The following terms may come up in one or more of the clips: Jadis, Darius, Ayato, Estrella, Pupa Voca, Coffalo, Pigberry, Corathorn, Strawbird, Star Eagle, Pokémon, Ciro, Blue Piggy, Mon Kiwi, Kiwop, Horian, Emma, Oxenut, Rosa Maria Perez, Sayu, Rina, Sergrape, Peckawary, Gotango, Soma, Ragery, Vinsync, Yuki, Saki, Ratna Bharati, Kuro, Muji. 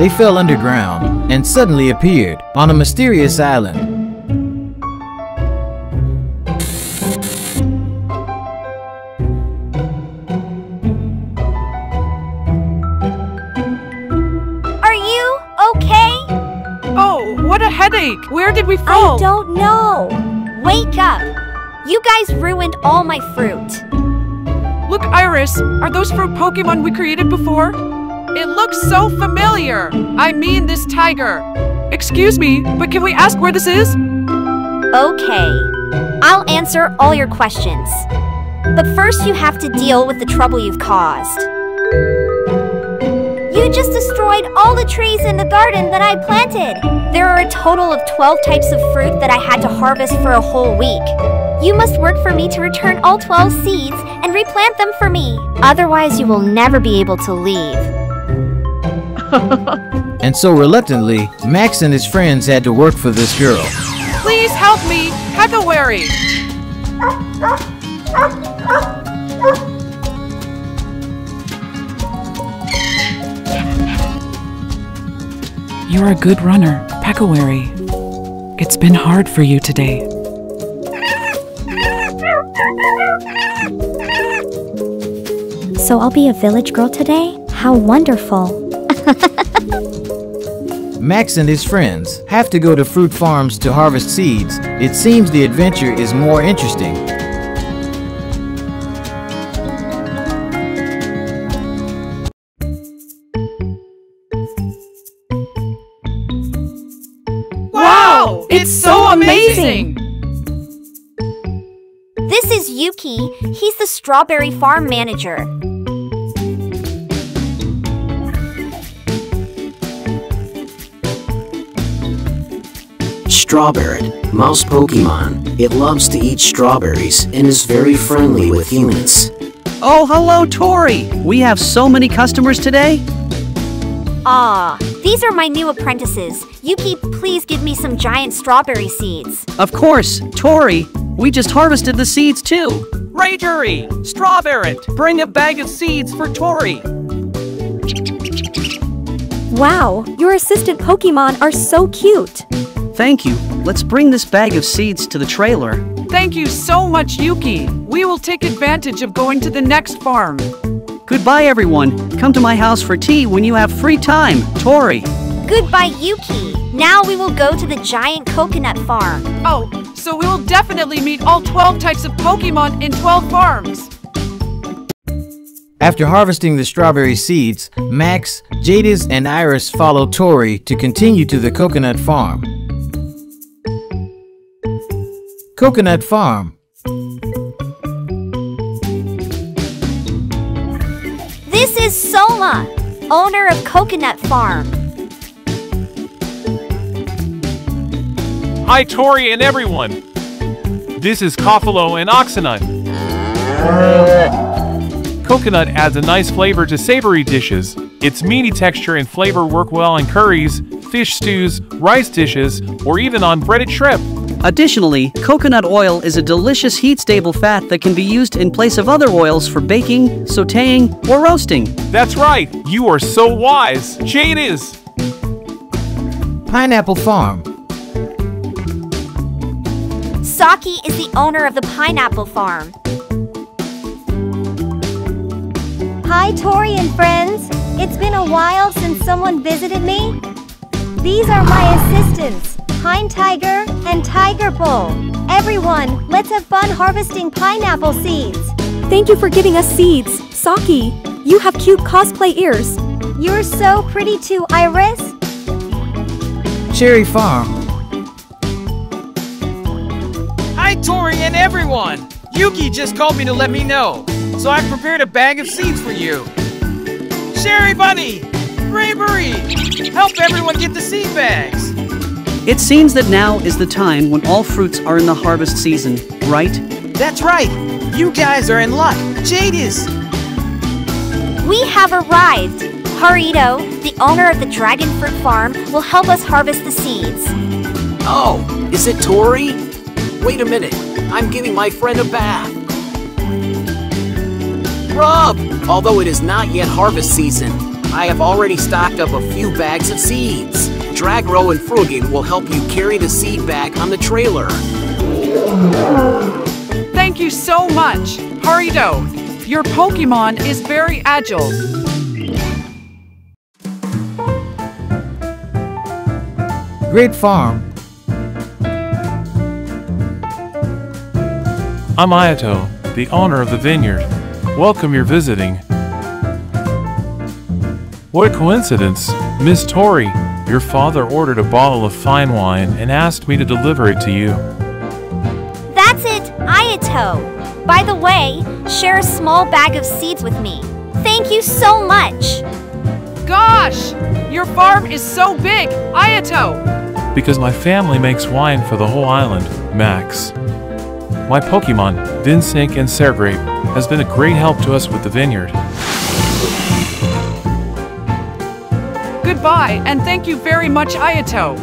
They fell underground and suddenly appeared on a mysterious island. Headache! Where did we fall? I don't know! Wake up! You guys ruined all my fruit! Look, Iris! Are those fruit Pokémon we created before? It looks so familiar! I mean this tiger! Excuse me, but can we ask where this is? Okay. I'll answer all your questions. But first you have to deal with the trouble you've caused. You just destroyed all the trees in the garden that I planted! There are a total of 12 types of fruit that I had to harvest for a whole week. You must work for me to return all 12 seeds and replant them for me. Otherwise, you will never be able to leave. And so reluctantly, Max and his friends had to work for this girl. Please help me, Pekawary! You're a good runner, Peckawary. It's been hard for you today. So I'll be a village girl today? How wonderful. Max and his friends have to go to fruit farms to harvest seeds. It seems the adventure is more interesting. Amazing! This is Yuki. He's the strawberry farm manager. Strawbird, mouse Pokemon. It loves to eat strawberries and is very friendly with humans. Oh, hello, Tori! We have so many customers today. Ah, these are my new apprentices. Yuki, please give me some giant strawberry seeds. Of course, Tori. We just harvested the seeds too. Ragery, strawberry, bring a bag of seeds for Tori. Wow, your assistant Pokemon are so cute. Thank you. Let's bring this bag of seeds to the trailer. Thank you so much, Yuki. We will take advantage of going to the next farm. Goodbye, everyone. Come to my house for tea when you have free time, Tori. Goodbye, Yuki. Now we will go to the giant coconut farm. Oh, so we will definitely meet all 12 types of Pokemon in 12 farms. After harvesting the strawberry seeds, Max, Jadis, and Iris follow Tori to continue to the coconut farm. Coconut farm. This is Soma, owner of Coconut Farm. Hi, Tori and everyone. This is Coffalo and Oxenut. Coconut adds a nice flavor to savory dishes. Its meaty texture and flavor work well in curries, fish stews, rice dishes, or even on breaded shrimp. Additionally, coconut oil is a delicious heat-stable fat that can be used in place of other oils for baking, sautéing, or roasting. That's right! You are so wise! Jadis! Pineapple Farm. Saki is the owner of the Pineapple Farm. Hi, Tori and friends! It's been a while since someone visited me. These are my assistants. Pine Tiger, and Tiger Bull. Everyone, let's have fun harvesting pineapple seeds. Thank you for giving us seeds, Saki. You have cute cosplay ears. You're so pretty too, Iris. Cherry Farm. Hi, Tori and everyone. Yuki just called me to let me know, so I prepared a bag of seeds for you. Cherry Bunny, Bravery, help everyone get the seed bags. It seems that now is the time when all fruits are in the harvest season, right? That's right! You guys are in luck! Jadis! We have arrived! Harito, the owner of the Dragon Fruit Farm, will help us harvest the seeds. Oh, is it Tori? Wait a minute, I'm giving my friend a bath. Rub! Although it is not yet harvest season, I have already stocked up a few bags of seeds. Dragro and Frogin will help you carry the seed bag on the trailer. Thank you so much, Harito. Your Pokémon is very agile. Great farm. I'm Ayato, the owner of the vineyard. Welcome your visiting. What a coincidence, Miss Tori. Your father ordered a bottle of fine wine and asked me to deliver it to you. That's it, Ayato. By the way, share a small bag of seeds with me. Thank you so much. Gosh, your farm is so big, Ayato. Because my family makes wine for the whole island, Max. My Pokémon, Vinsync and Sergrape, has been a great help to us with the vineyard. Goodbye, and thank you very much, Ayato.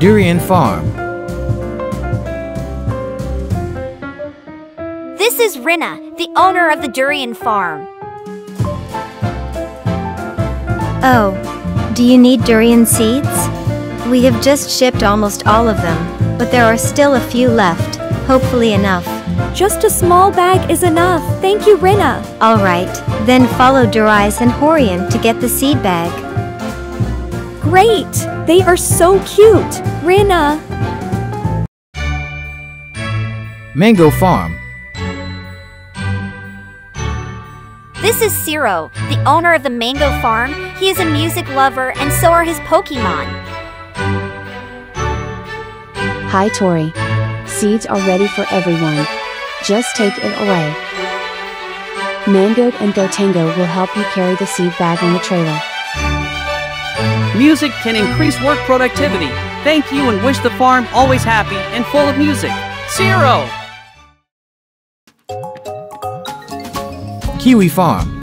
Durian Farm. This is Rina, the owner of the Durian Farm. Oh, do you need durian seeds? We have just shipped almost all of them, but there are still a few left, hopefully enough. Just a small bag is enough. Thank you, Rina. All right, then follow Darius and Horian to get the seed bag. Great! They are so cute, Rina. Mango Farm. This is Ciro, the owner of the Mango Farm. He is a music lover, and so are his Pokémon. Hi, Tori. Seeds are ready for everyone. Just take it away. Mango and Gotango will help you carry the seed bag on the trailer. Music can increase work productivity. Thank you and wish the farm always happy and full of music. Ciro! Kiwi Farm.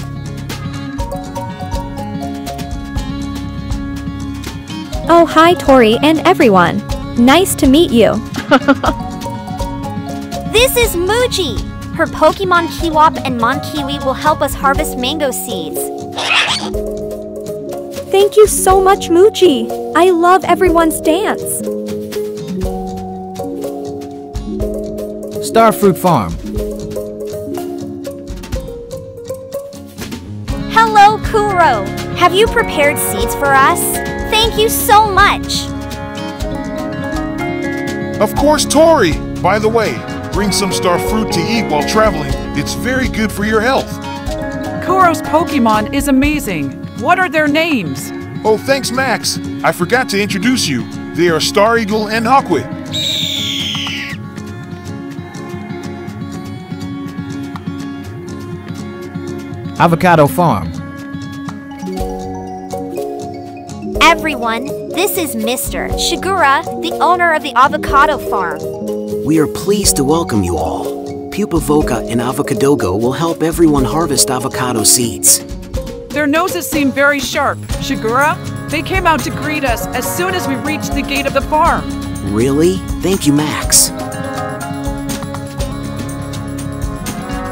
Oh, hi, Tori and everyone. Nice to meet you. This is Muji! Her Pokémon Kiwop and Mon Kiwi will help us harvest mango seeds. Thank you so much, Muji! I love everyone's dance! Starfruit Farm. Hello, Kuro! Have you prepared seeds for us? Thank you so much! Of course, Tori! By the way, bring some star fruit to eat while traveling. It's very good for your health. Kuro's Pokémon is amazing. What are their names? Oh, thanks, Max. I forgot to introduce you. They are Star Eagle and Hawkwit. Avocado Farm. Everyone, this is Mr. Shigura, the owner of the Avocado Farm. We are pleased to welcome you all. Pupa Voca and Avocadogo will help everyone harvest avocado seeds. Their noses seem very sharp, Shigura. They came out to greet us as soon as we reached the gate of the farm. Really? Thank you, Max.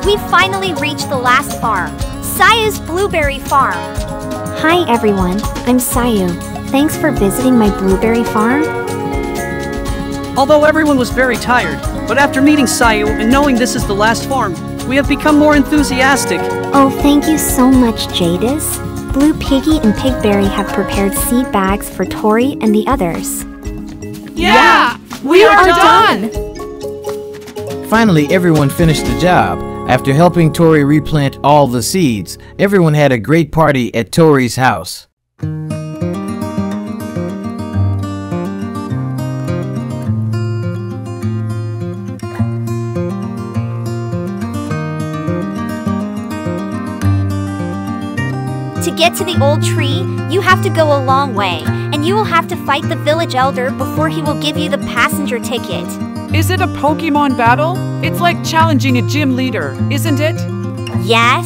We finally reached the last farm, Sayu's Blueberry Farm. Hi, everyone. I'm Sayu. Thanks for visiting my blueberry farm. Although everyone was very tired, but after meeting Sayu and knowing this is the last farm, we have become more enthusiastic. Oh, thank you so much, Jadis. Blue Piggy and Pigberry have prepared seed bags for Tori and the others. Yeah! We are done! Finally, everyone finished the job. After helping Tori replant all the seeds, everyone had a great party at Tori's house. To get to the old tree, you have to go a long way, and you will have to fight the village elder before he will give you the passenger ticket. Is it a Pokémon battle? It's like challenging a gym leader, isn't it? Yes.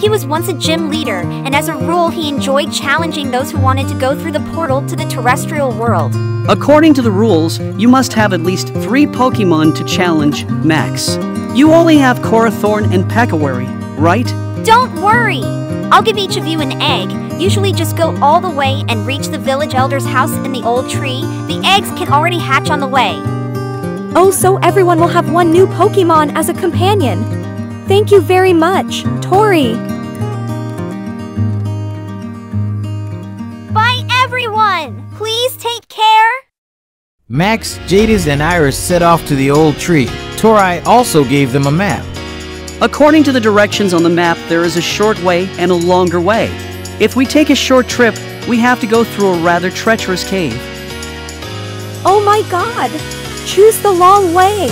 He was once a gym leader, and as a rule, he enjoyed challenging those who wanted to go through the portal to the terrestrial world. According to the rules, you must have at least 3 Pokémon to challenge Max. You only have Corathorn and Peckawary, right? Don't worry! I'll give each of you an egg. Usually just go all the way and reach the village elder's house in the old tree. The eggs can already hatch on the way. Oh, so everyone will have one new Pokémon as a companion. Thank you very much, Tori. Bye, everyone! Please take care! Max, Jadis, and Iris set off to the old tree. Tori also gave them a map. According to the directions on the map, there is a short way and a longer way. If we take a short trip, we have to go through a rather treacherous cave. Oh my god! Choose the long way,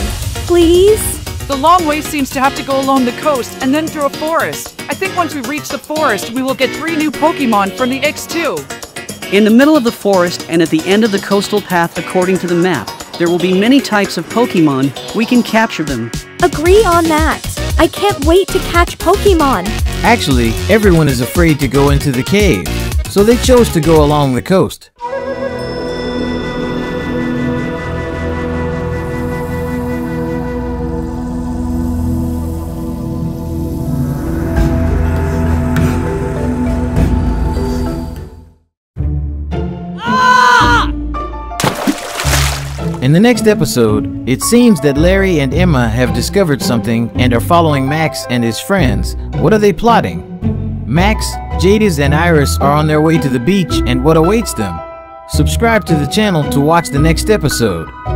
please! The long way seems to have to go along the coast and then through a forest. I think once we reach the forest, we will get 3 new Pokémon from the X2. In the middle of the forest and at the end of the coastal path according to the map, there will be many types of Pokémon. We can capture them. Agree on that. I can't wait to catch Pokémon. Actually, everyone is afraid to go into the cave, so they chose to go along the coast. In the next episode, it seems that Larry and Emma have discovered something and are following Max and his friends. What are they plotting? Max, Jadis, and Iris are on their way to the beach, and what awaits them? Subscribe to the channel to watch the next episode.